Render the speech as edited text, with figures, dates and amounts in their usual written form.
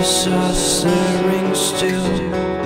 face us that rings still.